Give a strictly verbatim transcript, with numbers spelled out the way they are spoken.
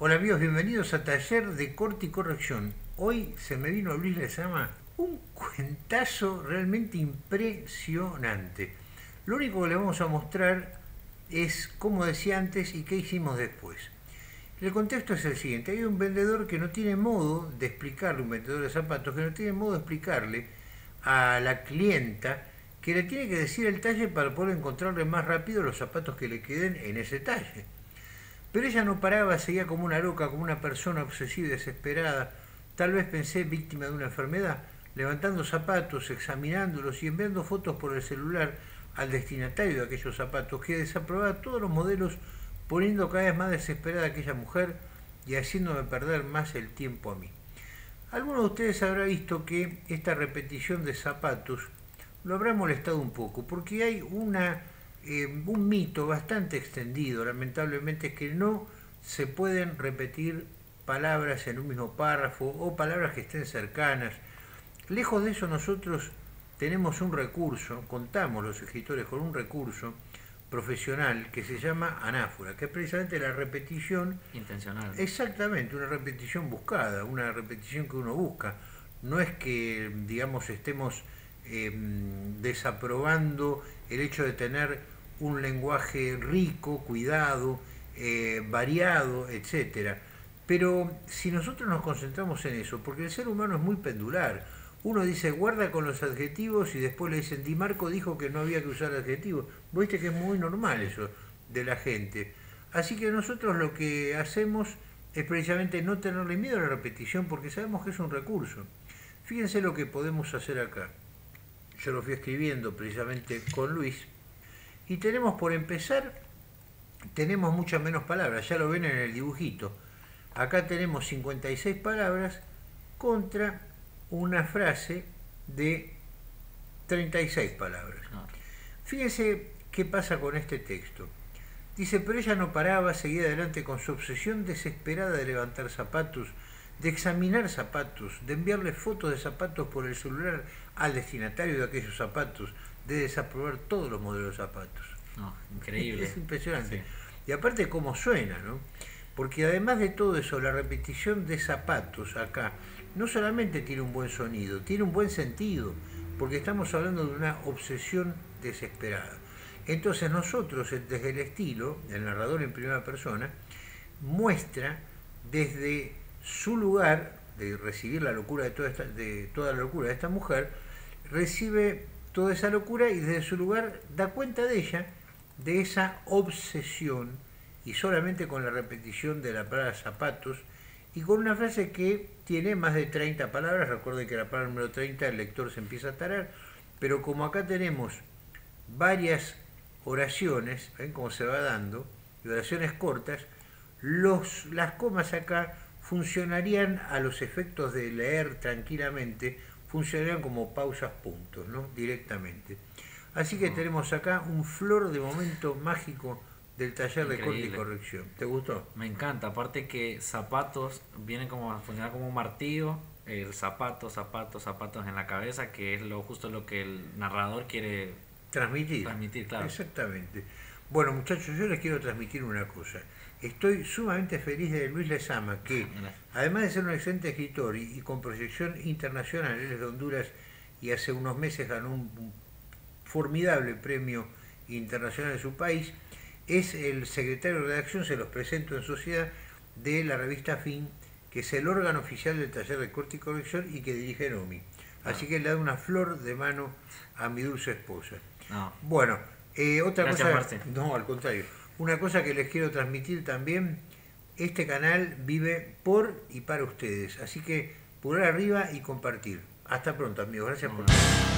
Hola amigos, bienvenidos a Taller de Corte y Corrección. Hoy se me vino Luis Lezama un cuentazo realmente impresionante. Lo único que le vamos a mostrar es cómo decía antes y qué hicimos después. El contexto es el siguiente: hay un vendedor que no tiene modo de explicarle, un vendedor de zapatos que no tiene modo de explicarle a la clienta que le tiene que decir el talle para poder encontrarle más rápido los zapatos que le queden en ese talle. Pero ella no paraba, seguía como una loca, como una persona obsesiva y desesperada, tal vez pensé víctima de una enfermedad, levantando zapatos, examinándolos y enviando fotos por el celular al destinatario de aquellos zapatos, que desaprobaba todos los modelos, poniendo cada vez más desesperada a aquella mujer y haciéndome perder más el tiempo a mí. Alguno de ustedes habrá visto que esta repetición de zapatos lo habrá molestado un poco, porque hay una, eh, un mito bastante extendido, lamentablemente, es que no se pueden repetir palabras en un mismo párrafo o palabras que estén cercanas. Lejos de eso, nosotros tenemos un recurso, contamos los escritores con un recurso profesional que se llama anáfora, que es precisamente la repetición intencional. Exactamente, una repetición buscada, una repetición que uno busca. No es que, digamos, estemos Eh, desaprobando el hecho de tener un lenguaje rico, cuidado, eh, variado, etcétera. Pero si nosotros nos concentramos en eso, porque el ser humano es muy pendular, uno dice guarda con los adjetivos y después le dicen Di Marco dijo que no había que usar adjetivos. Vos viste que es muy normal eso de la gente. Así que nosotros lo que hacemos es precisamente no tenerle miedo a la repetición, porque sabemos que es un recurso. Fíjense lo que podemos hacer acá. Yo lo fui escribiendo precisamente con Luis, y tenemos, por empezar, tenemos muchas menos palabras, ya lo ven en el dibujito. Acá tenemos cincuenta y seis palabras contra una frase de treinta y seis palabras. Fíjense qué pasa con este texto. Dice, pero ella no paraba, seguía adelante con su obsesión desesperada de levantar zapatos, de examinar zapatos, de enviarle fotos de zapatos por el celular al destinatario de aquellos zapatos, de desaprobar todos los modelos de zapatos. No, increíble. Es, es impresionante. Sí. Y aparte cómo suena, ¿no? Porque además de todo eso, la repetición de zapatos acá no solamente tiene un buen sonido, tiene un buen sentido, porque estamos hablando de una obsesión desesperada. Entonces nosotros, desde el estilo, el narrador en primera persona, muestra desde su lugar de recibir la locura de toda, esta, de toda la locura de esta mujer, recibe toda esa locura y desde su lugar da cuenta de ella, de esa obsesión, y solamente con la repetición de la palabra zapatos y con una frase que tiene más de treinta palabras. Recuerden que la palabra número treinta el lector se empieza a tarar, pero como acá tenemos varias oraciones, ven cómo se va dando, y oraciones cortas, los, las comas acá funcionarían a los efectos de leer tranquilamente, funcionarían como pausas puntos, ¿no? Directamente. Así que tenemos acá un flor de momento mágico del taller Increíble. De corte y corrección. ¿Te gustó? Me encanta, aparte que zapatos vienen como a funcionar como un martillo, el zapato, zapatos, zapatos en la cabeza, que es lo justo lo que el narrador quiere transmitir. Transmitir, claro. Exactamente. Bueno, muchachos, yo les quiero transmitir una cosa. Estoy sumamente feliz de Luis Lezama, que además de ser un excelente escritor y, y con proyección internacional, él es de Honduras y hace unos meses ganó un formidable premio internacional en su país, es el secretario de redacción, se los presento en sociedad, de la revista Fin, que es el órgano oficial del taller de corte y corrección y que dirige Nomi. Así que le da una flor de mano a mi dulce esposa. No. Bueno, eh, otra Gracias, cosa... Martín. No, al contrario. Una cosa que les quiero transmitir también, este canal vive por y para ustedes, así que pulgar arriba y compartir. Hasta pronto amigos, gracias por...